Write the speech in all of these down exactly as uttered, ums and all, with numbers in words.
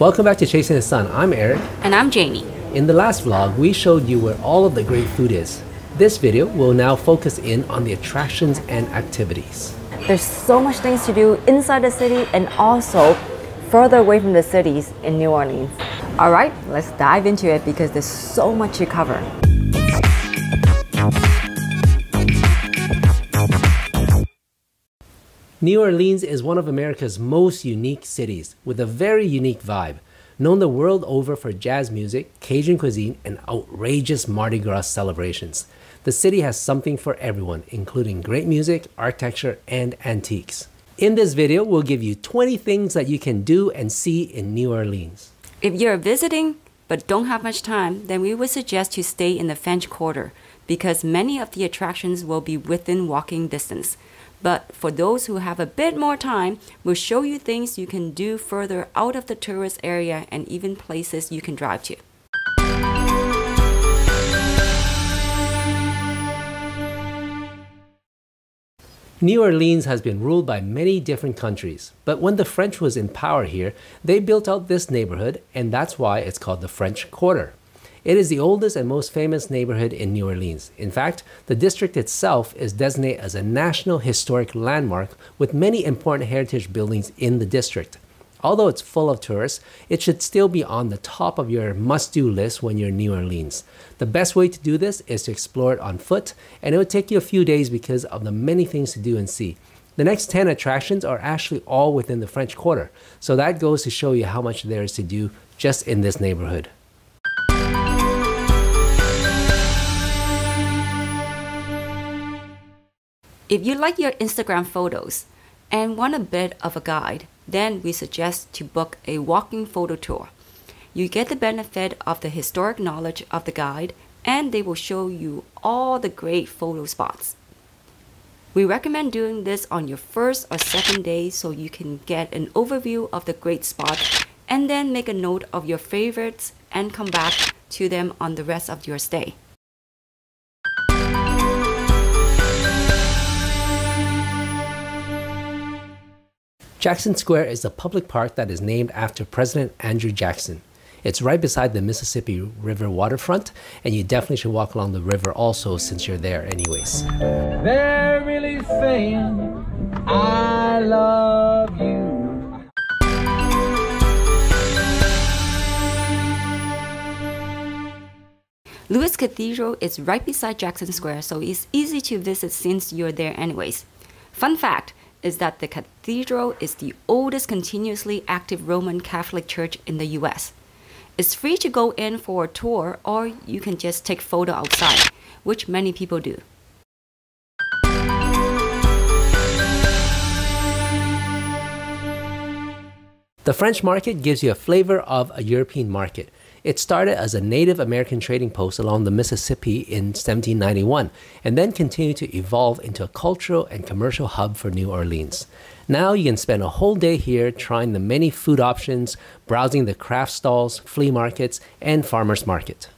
Welcome back to Chasing the Sun. I'm Eric. And I'm Jamie. In the last vlog, we showed you where all of the great food is. This video will now focus in on the attractions and activities. There's so much things to do inside the city and also further away from the cities in New Orleans. All right, let's dive into it because there's so much to cover. New Orleans is one of America's most unique cities, with a very unique vibe, known the world over for jazz music, Cajun cuisine, and outrageous Mardi Gras celebrations. The city has something for everyone, including great music, architecture, and antiques. In this video, we'll give you twenty things that you can do and see in New Orleans. If you're visiting but don't have much time, then we would suggest you stay in the French Quarter, because many of the attractions will be within walking distance. But for those who have a bit more time, we'll show you things you can do further out of the tourist area and even places you can drive to. New Orleans has been ruled by many different countries, but when the French was in power here, they built out this neighborhood, and that's why it's called the French Quarter. It is the oldest and most famous neighborhood in New Orleans. In fact, the district itself is designated as a National Historic Landmark with many important heritage buildings in the district. Although it's full of tourists, it should still be on the top of your must-do list when you're in New Orleans. The best way to do this is to explore it on foot, and it would take you a few days because of the many things to do and see. The next ten attractions are actually all within the French Quarter, so that goes to show you how much there is to do just in this neighborhood. If you like your Instagram photos and want a bit of a guide, then we suggest to book a walking photo tour. You get the benefit of the historic knowledge of the guide, and they will show you all the great photo spots. We recommend doing this on your first or second day so you can get an overview of the great spots and then make a note of your favorites and come back to them on the rest of your stay. Jackson Square is a public park that is named after President Andrew Jackson. It's right beside the Mississippi River waterfront, and you definitely should walk along the river also since you're there anyways. They're really saying, I love you. Louis Cathedral is right beside Jackson Square, so it's easy to visit since you're there anyways. Fun fact is that the cathedral is the oldest continuously active Roman Catholic church in the U S. It's free to go in for a tour, or you can just take photo outside, which many people do. The French Market gives you a flavor of a European market. It started as a Native American trading post along the Mississippi in seventeen ninety-one, and then continued to evolve into a cultural and commercial hub for New Orleans. Now you can spend a whole day here trying the many food options, browsing the craft stalls, flea markets, and farmers market.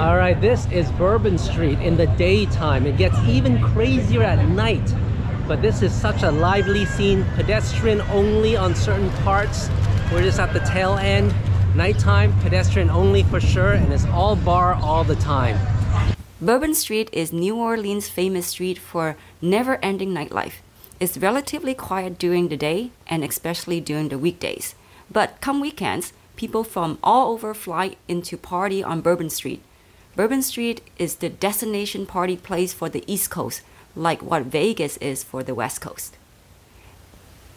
All right, this is Bourbon Street in the daytime. It gets even crazier at night. But this is such a lively scene, pedestrian only on certain parts. We're just at the tail end. Nighttime, pedestrian only for sure, and it's all bar all the time. Bourbon Street is New Orleans' famous street for never-ending nightlife. It's relatively quiet during the day, and especially during the weekdays. But come weekends, people from all over fly into party on Bourbon Street. Bourbon Street is the destination party place for the East Coast, like what Vegas is for the West Coast.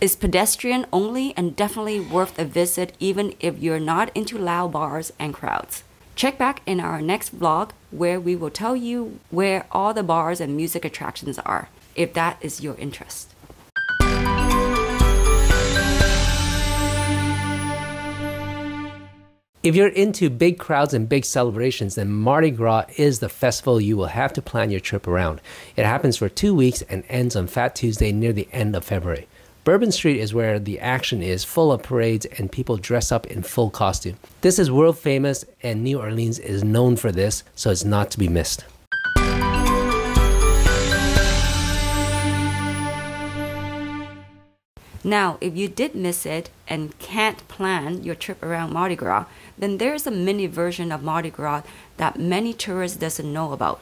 It's pedestrian only and definitely worth a visit even if you're not into loud bars and crowds. Check back in our next vlog where we will tell you where all the bars and music attractions are, if that is your interest. If you're into big crowds and big celebrations, then Mardi Gras is the festival you will have to plan your trip around. It happens for two weeks and ends on Fat Tuesday near the end of February. Bourbon Street is where the action is, full of parades and people dress up in full costume. This is world famous and New Orleans is known for this, so it's not to be missed. Now, if you did miss it and can't plan your trip around Mardi Gras, then there's a mini version of Mardi Gras that many tourists doesn't know about.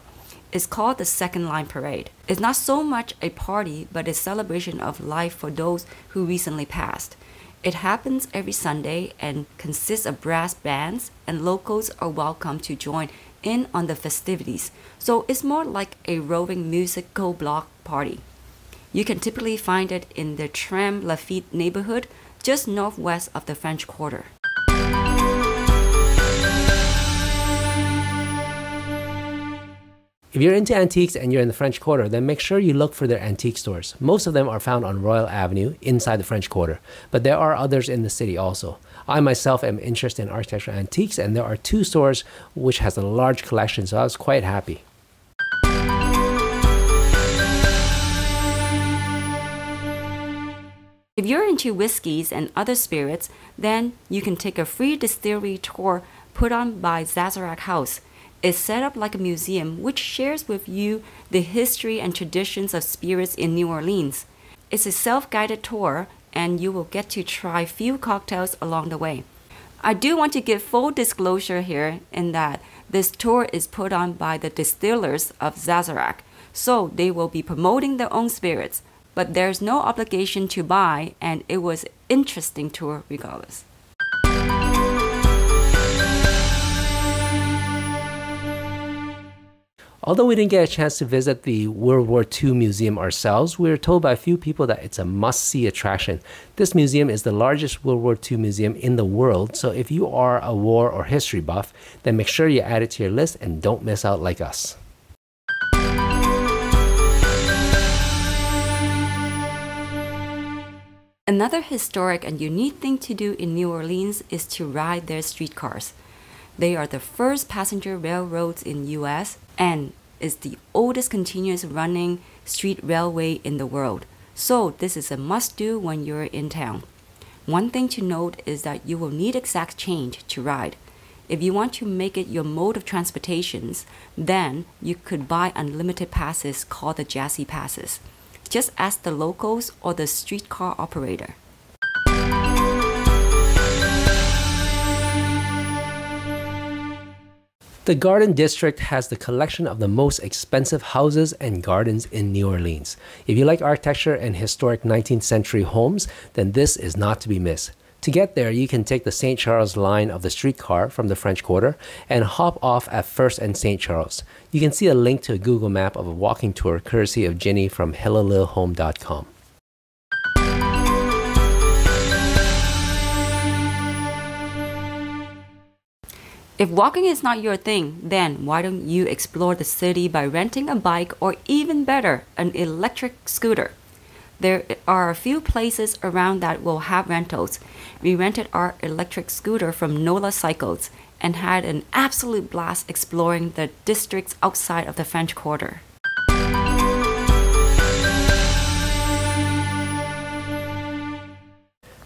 It's called the second Line Parade. It's not so much a party, but a celebration of life for those who recently passed. It happens every Sunday and consists of brass bands, and locals are welcome to join in on the festivities. So it's more like a roving musical block party. You can typically find it in the Tram Lafitte neighborhood, just northwest of the French Quarter. If you're into antiques and you're in the French Quarter, then make sure you look for their antique stores. Most of them are found on Royal Avenue inside the French Quarter, but there are others in the city also. I myself am interested in architectural antiques, and there are two stores which has a large collection, so I was quite happy. If you're into whiskeys and other spirits, then you can take a free distillery tour put on by Sazerac House. It's set up like a museum which shares with you the history and traditions of spirits in New Orleans. It's a self-guided tour and you will get to try few cocktails along the way. I do want to give full disclosure here in that this tour is put on by the distillers of Sazerac, so they will be promoting their own spirits, but there's no obligation to buy, and it was an interesting tour regardless. Although we didn't get a chance to visit the World War Two Museum ourselves, we were told by a few people that it's a must-see attraction. This museum is the largest World War Two museum in the world, so if you are a war or history buff, then make sure you add it to your list and don't miss out like us. Another historic and unique thing to do in New Orleans is to ride their streetcars. They are the first passenger railroads in the U S and is the oldest continuous running street railway in the world. So this is a must-do when you're in town. One thing to note is that you will need exact change to ride. If you want to make it your mode of transportation, then you could buy unlimited passes called the Jazzy Passes. Just ask the locals or the streetcar operator. The Garden District has the collection of the most expensive houses and gardens in New Orleans. If you like architecture and historic nineteenth century homes, then this is not to be missed. To get there, you can take the Saint Charles line of the streetcar from the French Quarter and hop off at first and Saint Charles. You can see a link to a Google map of a walking tour courtesy of Ginny from Hello Little Home dot com. If walking is not your thing, then why don't you explore the city by renting a bike or even better, an electric scooter? There are a few places around that will have rentals. We rented our electric scooter from NOLA Cycles and had an absolute blast exploring the districts outside of the French Quarter.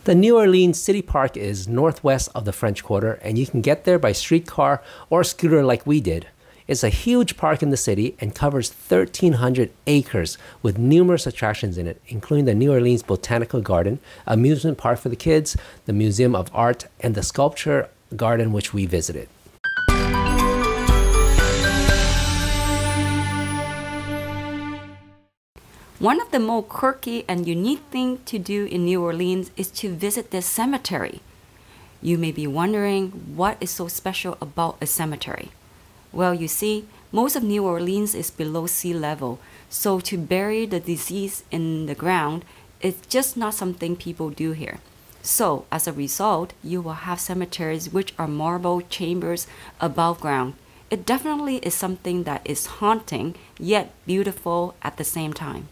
The New Orleans City Park is northwest of the French Quarter, and you can get there by streetcar or scooter like we did. It's a huge park in the city and covers one thousand three hundred acres with numerous attractions in it, including the New Orleans Botanical Garden, amusement park for the kids, the Museum of Art, and the sculpture garden which we visited. One of the more quirky and unique things to do in New Orleans is to visit the cemetery. You may be wondering what is so special about a cemetery. Well, you see, most of New Orleans is below sea level, so to bury the deceased in the ground is just not something people do here. So, as a result, you will have cemeteries which are marble chambers above ground. It definitely is something that is haunting, yet beautiful at the same time.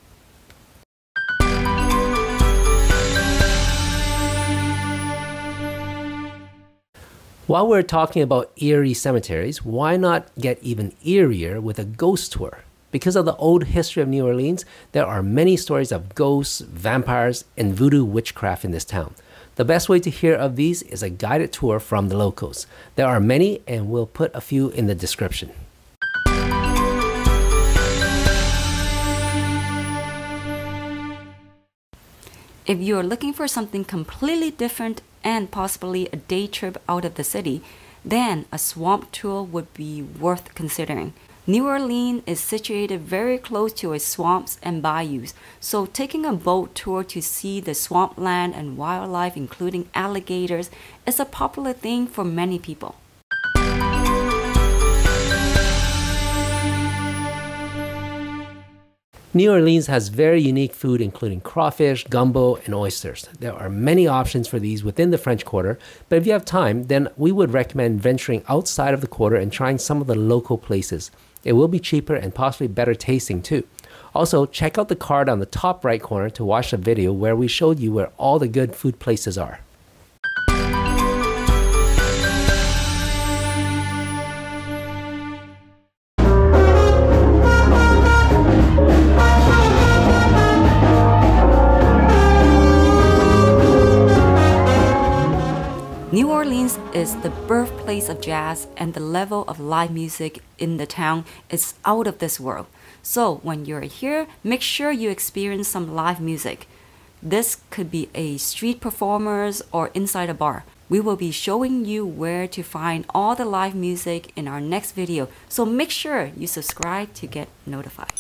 While we're talking about eerie cemeteries, why not get even eerier with a ghost tour? Because of the old history of New Orleans, there are many stories of ghosts, vampires, and voodoo witchcraft in this town. The best way to hear of these is a guided tour from the locals. There are many, and we'll put a few in the description. If you are looking for something completely different and possibly a day trip out of the city, then a swamp tour would be worth considering. New Orleans is situated very close to its swamps and bayous, so taking a boat tour to see the swampland and wildlife, including alligators, is a popular thing for many people. New Orleans has very unique food, including crawfish, gumbo, and oysters. There are many options for these within the French Quarter, but if you have time, then we would recommend venturing outside of the quarter and trying some of the local places. It will be cheaper and possibly better tasting too. Also, check out the card on the top right corner to watch the video where we showed you where all the good food places are. New Orleans is the birthplace of jazz, and the level of live music in the town is out of this world. So when you're here, make sure you experience some live music. This could be a street performers or inside a bar. We will be showing you where to find all the live music in our next video, so make sure you subscribe to get notified.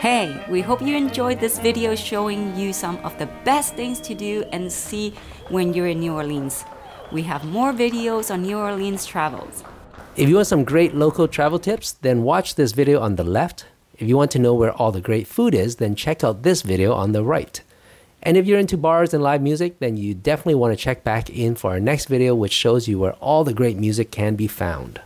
Hey, we hope you enjoyed this video showing you some of the best things to do and see when you're in New Orleans. We have more videos on New Orleans travels. If you want some great local travel tips, then watch this video on the left. If you want to know where all the great food is, then check out this video on the right. And if you're into bars and live music, then you definitely want to check back in for our next video, which shows you where all the great music can be found.